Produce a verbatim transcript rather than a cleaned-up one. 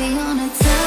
be on a time.